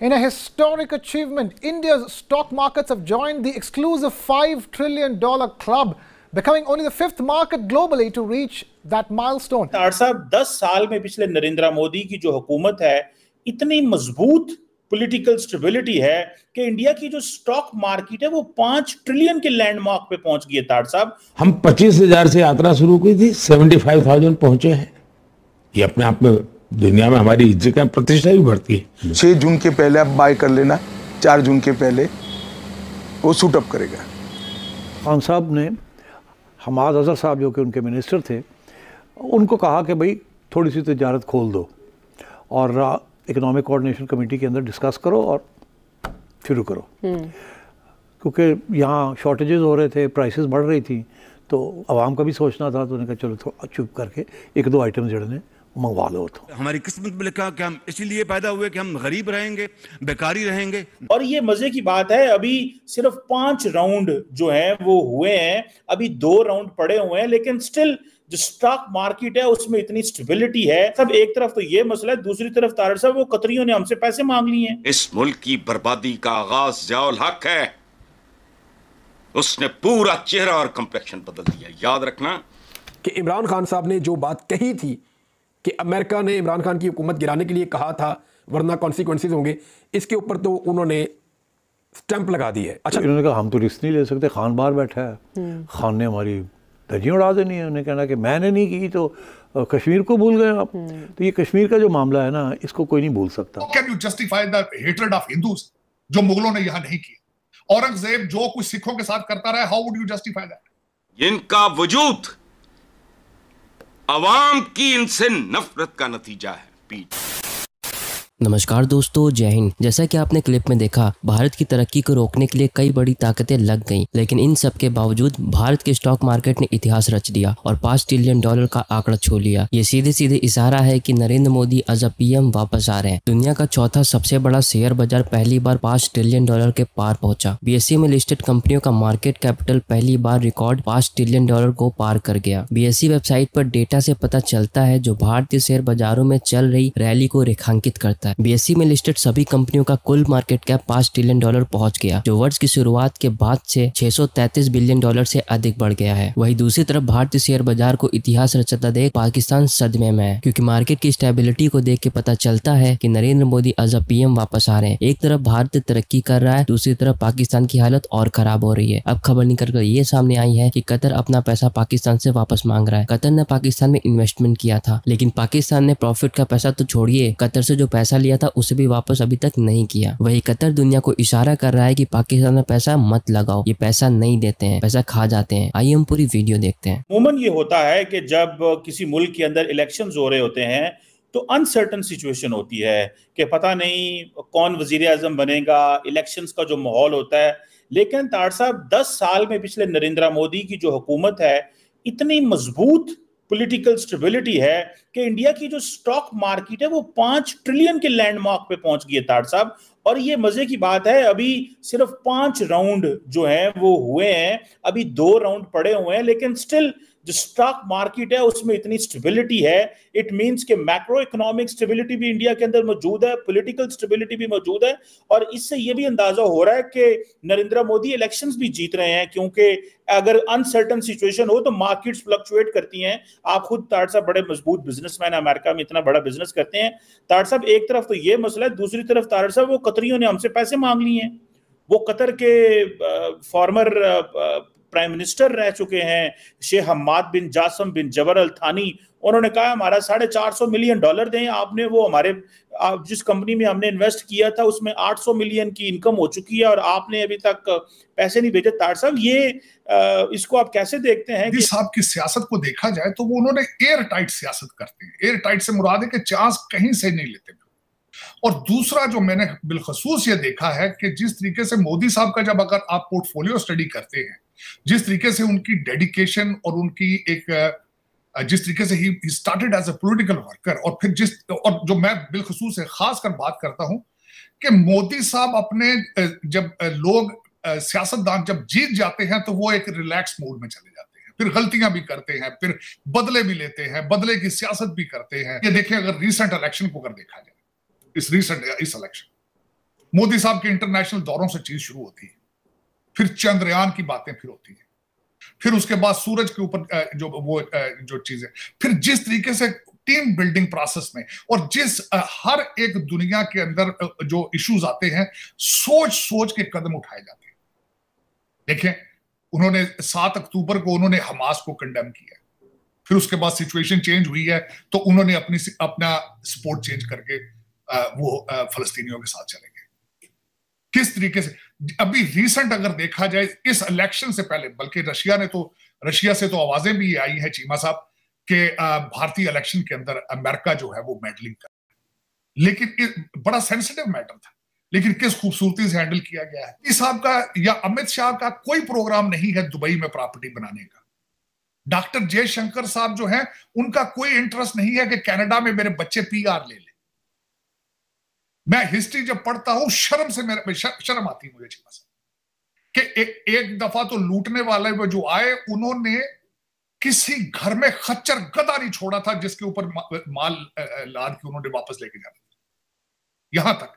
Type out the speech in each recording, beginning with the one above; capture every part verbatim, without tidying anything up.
In a historic achievement, India's stock markets have joined the exclusive five trillion dollars club, becoming only the fifth market globally to reach that milestone. साहब दस साल में पिछले नरेंद्र मोदी की जो हुकूमत है, इतनी मजबूत पॉलिटिकल स्टेबिलिटी है कि इंडिया की जो स्टॉक मार्केट है वो पांच ट्रिलियन के लैंडमार्क पे पहुंच गई है। तार साहब हम पच्चीस हजार से यात्रा शुरू की थी, पचहत्तर हज़ार पहुंचे हैं। ये अपने आप में दुनिया में हमारी इज्जत का प्रतिष्ठा भी बढ़ती है। छह जून के पहले आप बाय कर लेना, चार जून के पहले वो शूटअप करेगा। खान साहब ने हमाद अजहर साहब जो कि उनके मिनिस्टर थे, उनको कहा कि भाई थोड़ी सी तजारत खोल दो और इकोनॉमिक कोऑर्डिनेशन कमेटी के अंदर डिस्कस करो और शुरू करो, क्योंकि यहाँ शॉर्टेजेस हो रहे थे, प्राइसेस बढ़ रही थी, तो आवाम का भी सोचना था। तो उन्होंने कहा चलो चुप करके एक दो आइटम जड़ने मंगवा लो। तो हमारी किस्मत में लिखा कि हम इसीलिए पैदा हुए कि हम गरीब रहेंगे, बेकारी रहेंगे। और ये मजे की बात है, अभी सिर्फ पांच राउंड जो हैं वो हुए हैं, अभी दो राउंड पड़े हुए हैं, लेकिन स्टिल जो स्टॉक मार्केट है उसमें इतनी स्टेबिलिटी है। सब एक तरफ तो ये मसला है, दूसरी तरफ तार साहब वो कतरियों ने हमसे पैसे मांग लिए हैं। इस मुल्क की बर्बादी का आगाज ज़िया उल हक है, उसने पूरा चेहरा और कम्प्लेक्शन बदल दिया। याद रखना कि इमरान खान साहब ने जो बात कही थी कि अमेरिका ने इमरान खान की हुकूमत गिराने के लिए कहा था वरना कॉन्सिक्वेंसेस होंगे, इसके ऊपर तो उन्होंने स्टैंप लगा दी है। अच्छा, इन्होंने कहा हम तो रिस्क नहीं ले सकते, खान बाहर बैठा है, खान ने हमारी धज्जियाँ उड़ा देनी है। उन्हें कहना कि मैंने नहीं की तो कश्मीर को भूल गए आप। तो ये कश्मीर का जो मामला है ना, इसको कोई नहीं भूल सकता। Can you justify the hatred of Hindus जो मुगलों ने यहाँ नहीं किया? औरंगजेब जो कुछ सिखों के साथ करता रहा, how would you justify that? इनका वजूद अवाम की इनसे नफरत का नतीजा है। पीठ नमस्कार दोस्तों, जय हिंद। जैसा कि आपने क्लिप में देखा, भारत की तरक्की को रोकने के लिए कई बड़ी ताकतें लग गईं, लेकिन इन सब के बावजूद भारत के स्टॉक मार्केट ने इतिहास रच दिया और पाँच ट्रिलियन डॉलर का आंकड़ा छू लिया। ये सीधे सीधे इशारा है कि Narendra Modi as a PM वापस आ रहे हैं। दुनिया का चौथा सबसे बड़ा शेयर बाजार पहली बार पाँच ट्रिलियन डॉलर के पार पहुँचा। बीएसई में लिस्टेड कंपनियों का मार्केट कैपिटल पहली बार रिकॉर्ड पाँच ट्रिलियन डॉलर को पार कर गया। बीएसई वेबसाइट पर डेटा से पता चलता है जो भारतीय शेयर बाजारों में चल रही रैली को रेखांकित करता है। बीएसई में लिस्टेड सभी कंपनियों का कुल मार्केट कैप पाँच ट्रिलियन डॉलर पहुंच गया, जो वर्ष की शुरुआत के बाद से छह सौ तैंतीस बिलियन डॉलर से अधिक बढ़ गया है। वहीं दूसरी तरफ भारतीय शेयर बाजार को इतिहास रचता देख पाकिस्तान सदमे में है, क्योंकि मार्केट की स्टेबिलिटी को देख के पता चलता है कि Narendra Modi as a PM वापस आ रहे हैं। एक तरफ भारत तरक्की कर रहा है, दूसरी तरफ पाकिस्तान की हालत और खराब हो रही है। अब खबर निकल कर ये सामने आई है कि कतर अपना पैसा पाकिस्तान से वापस मांग रहा है। कतर ने पाकिस्तान में इन्वेस्टमेंट किया था, लेकिन पाकिस्तान ने प्रॉफिट का पैसा तो छोड़िए, कतर से जो पैसा लिया था उसे भी वापस अभी तक नहीं किया। वही कतर दुनिया को इशारा कर रहा है कि पाकिस्तान में पैसा मत लगाओ, ये पैसा नहीं देते हैं, पैसा खा जाते हैं। आइए हम पूरी वीडियो देखते हैं। अमूमन ये होता है कि जब किसी मुल्क के अंदर इलेक्शंस हो रहे होते हैं तो अनसर्टन सिचुएशन होती है कि पता नहीं कौन वज़ीर-ए-आज़म बनेगा, इलेक्शंस का जो माहौल होता है। लेकिन तार साहब दस साल में पिछले नरेंद्र मोदी की जो हुकूमत है, इतनी मजबूत पॉलिटिकल स्टेबिलिटी है कि इंडिया की जो स्टॉक मार्केट है वो पांच ट्रिलियन के लैंडमार्क पे पहुंच गई है। तार साहब और ये मजे की बात है, अभी सिर्फ पांच राउंड जो हैं वो हुए हैं, अभी दो राउंड पड़े हुए हैं, लेकिन स्टिल जो स्टॉक मार्केट है उसमें इतनी स्टेबिलिटी है। इट मींस कि मैक्रो इकोनॉमिक स्टेबिलिटी भी इंडिया के अंदर मौजूद है, पॉलिटिकल स्टेबिलिटी भी मौजूद है। और इससे ये भी अंदाजा हो रहा है कि नरेंद्र मोदी इलेक्शंस भी जीत रहे हैं, क्योंकि अगर अनसर्टन सिचुएशन हो तो मार्केट्स फ्लक्चुएट करती हैं। आप खुद तार साहब बड़े मजबूत बिजनेसमैन हैं, अमेरिका में इतना बड़ा बिजनेस करते हैं। तार साहब एक तरफ तो ये मसला है, दूसरी तरफ तार साहब वो कतरियों ने हमसे पैसे मांग लिए हैं। वो कतर के फॉर्मर प्राइम मिनिस्टर रह चुके हैं शेख हमाद बिन जासिम बिन जबर अल थानी। उन्होंने कहा हमारा साढ़े चार सौ मिलियन डॉलर दें, आपने वो हमारे आप जिस कंपनी में हमने इन्वेस्ट किया था उसमें आठ सौ मिलियन की इनकम हो चुकी है और आपने अभी तक पैसे नहीं भेजे। तार साहब ये आ, इसको आप कैसे देखते हैं? जी साहब की सियासत को देखा जाए तो वो उन्होंने एयर टाइट सियासत करते हैं। एयर टाइट से मुराद है कि चांस कहीं से नहीं लेते। और दूसरा जो मैंने बिलखसूस ये देखा है कि जिस तरीके से मोदी साहब का जब अगर आप पोर्टफोलियो स्टडी करते हैं, जिस तरीके से उनकी डेडिकेशन और उनकी एक जिस तरीके से ही started as a political worker, और फिर जिस और जो मैं बिलखसूस खासकर बात करता हूं कि मोदी साहब अपने जब लोग सियासतदान जब जीत जाते हैं तो वो एक रिलैक्स मूड में चले जाते हैं, फिर गलतियां भी करते हैं, फिर बदले भी लेते हैं, बदले की सियासत भी करते हैं। ये देखिए अगर रिसेंट इलेक्शन को अगर देखा जाए, इस रिसेंट इस इलेक्शन मोदी साहब के इंटरनेशनल दौरों से चीज शुरू होती है, फिर चंद्रयान की बातें फिर होती है, फिर उसके बाद सूरज के ऊपर जो वो जो चीजें, फिर जिस तरीके से टीम बिल्डिंग प्रोसेस में और जिस हर एक दुनिया के अंदर जो इश्यूज आते हैं सोच सोच के कदम उठाए जाते हैं। देखें, उन्होंने सात अक्टूबर को उन्होंने हमास को कंडेम किया, फिर उसके बाद सिचुएशन चेंज हुई है तो उन्होंने अपनी अपना सपोर्ट चेंज करके वो फलस्तीनियों के साथ चले गए। किस तरीके से अभी रिसेंट अगर देखा जाए इस इलेक्शन से पहले, बल्कि रशिया ने तो रशिया से तो आवाजें भी आई है चीमा साहब के भारतीय इलेक्शन के अंदर अमेरिका जो है वो मेडलिंग कर, लेकिन बड़ा सेंसिटिव मैटर था, लेकिन किस खूबसूरती से हैंडल किया गया है। मोदी साहब का या अमित शाह का कोई प्रोग्राम नहीं है दुबई में प्रॉपर्टी बनाने का। डॉक्टर जयशंकर साहब जो है उनका कोई इंटरेस्ट नहीं है कि कनाडा में मेरे बच्चे पी आर ले लें। मैं हिस्ट्री जब पढ़ता हूं शर्म से मेरे शर्म आती है मुझे चीमा साहब कि ए, एक दफा तो लूटने वाले वो जो आए उन्होंने किसी घर में खच्चर गदा नहीं छोड़ा था जिसके ऊपर मा, माल लाद के उन्होंने वापस लेके जाना था यहां तक।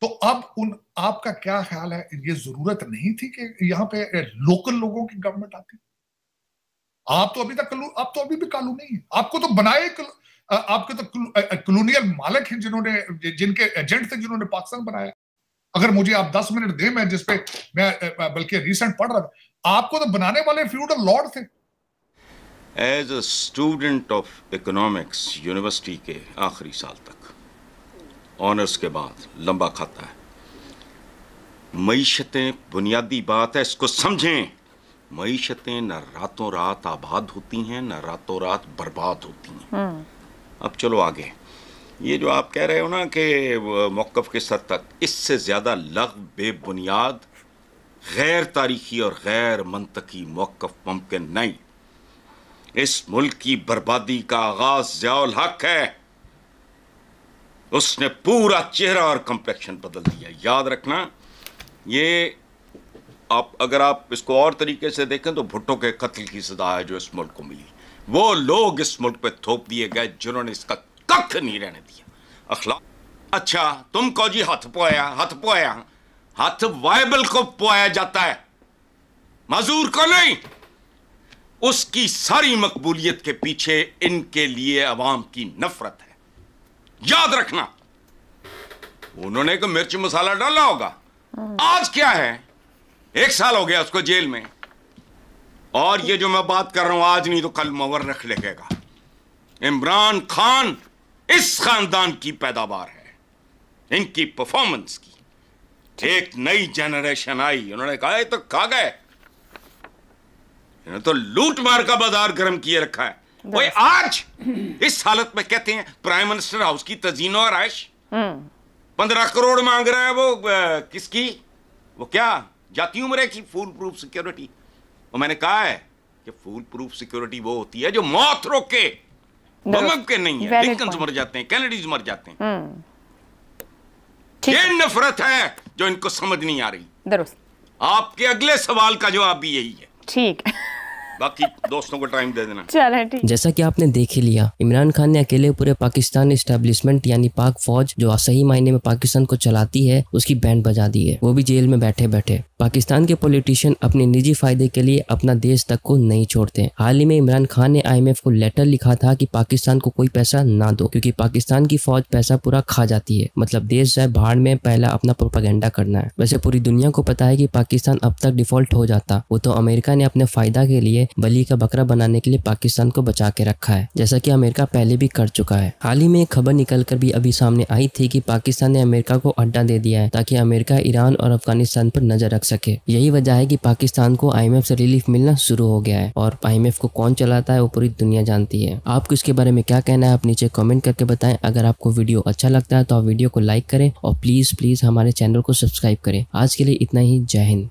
तो अब उन आपका क्या ख्याल है, ये जरूरत नहीं थी कि यहाँ पे लोकल लोगों की गवर्नमेंट आती? आप तो अभी तक आप तो अभी भी कालू नहीं है, आपको तो बनाए आपके तो कॉलोनियल मालिक हैं जिन्होंने जिनके एजेंट थे जिन्होंने पाकिस्तान बनाया। अगर मुझे आप दस मिनट दें मैं जिसपे मैं बल्कि रिसेंट पढ़ रहा था, आपको तो बनाने वाले फ्यूडल लॉर्ड थे। As a student of economics university के आखिरी साल तक ऑनर्स के बाद लंबा खाता है, मईशतें बुनियादी बात है, इसको समझें। मईशतें न रातों रात आबाद होती हैं न रातों रात बर्बाद होती हैं। अब चलो आगे, ये जो आप कह रहे हो ना कि मौक़िफ़ के सद तक, इससे ज़्यादा लग बेबुनियाद गैर तारीखी और गैर मनतकी मौक़िफ़ मुमकिन नहीं। इस मुल्क की बर्बादी का आगाज़ ज़िया उल हक़ है, उसने पूरा चेहरा और कम्प्लेक्शन बदल दिया, याद रखना। ये आप अगर आप इसको और तरीके से देखें तो भुट्टो के कत्ल की सजा है जो इस मुल्क को मिली, वो लोग इस मुल्क पे थोप दिए गए जिन्होंने इसका कख नहीं रहने दिया अखलाक। अच्छा तुम कहो जी हथ पोया, हथ पोया, हथ वाइबल को पोया जाता है, मजदूर को नहीं। उसकी सारी मकबूलियत के पीछे इनके लिए अवाम की नफरत है, याद रखना। उन्होंने को मिर्च मसाला डाला होगा, आज क्या है, एक साल हो गया उसको जेल में। और ये जो मैं बात कर रहा हूं आज नहीं तो कल मवर्रख लगेगा। इमरान खान इस खानदान की पैदावार है, इनकी परफॉर्मेंस की। एक नई जनरेशन आई, उन्होंने कहा ये तो खा गए, इन्होंने तो लूट मार का बाजार गर्म किए रखा है। वही आज इस हालत में कहते हैं प्राइम मिनिस्टर हाउस की तजीनो आराइश, पंद्रह करोड़ मांग रहा है वो आ, किसकी वो क्या जाती उम्र की फूल प्रूफ सिक्योरिटी। और मैंने कहा है कि फूल प्रूफ सिक्योरिटी वो होती है जो मौत रोके, बम के नहीं है। लिंकन मर जाते हैं, कैनेडीज मर जाते हैं, ये नफरत है जो इनको समझ नहीं आ रही। दुरुस्त, आपके अगले सवाल का जवाब भी यही है। ठीक, बाकी दोस्तों को टाइम दे देना। चलें ठीक। जैसा कि आपने देख ही लिया, इमरान खान ने अकेले पूरे पाकिस्तान एस्टेब्लिशमेंट यानी पाक फौज जो सही मायने में पाकिस्तान को चलाती है उसकी बैंड बजा दी है, वो भी जेल में बैठे बैठे। पाकिस्तान के पॉलिटिशियन अपने निजी फायदे के लिए अपना देश तक को नहीं छोड़ते। हाल ही में इमरान खान ने आई एम एफ को लेटर लिखा था कि पाकिस्तान को कोई पैसा ना दो क्योंकि पाकिस्तान की फौज पैसा पूरा खा जाती है, मतलब देश जाए बाहर में पहला अपना प्रोपेगेंडा करना है। वैसे पूरी दुनिया को पता है कि पाकिस्तान अब तक डिफॉल्ट हो जाता, वो तो अमेरिका ने अपने फायदा के लिए बलि का बकरा बनाने के लिए पाकिस्तान को बचा के रखा है, जैसा कि अमेरिका पहले भी कर चुका है। हाल ही में एक खबर निकल कर भी अभी सामने आई थी कि पाकिस्तान ने अमेरिका को अड्डा दे दिया है ताकि अमेरिका ईरान और अफगानिस्तान पर नजर रख सके। यही वजह है कि पाकिस्तान को आई एम एफ से रिलीफ मिलना शुरू हो गया है और आई एम एफ को कौन चलाता है वो पूरी दुनिया जानती है। आपको इसके बारे में क्या कहना है आप नीचे कमेंट करके बताएं। अगर आपको वीडियो अच्छा लगता है तो आप वीडियो को लाइक करें और प्लीज प्लीज हमारे चैनल को सब्सक्राइब करें। आज के लिए इतना ही, जय हिंद।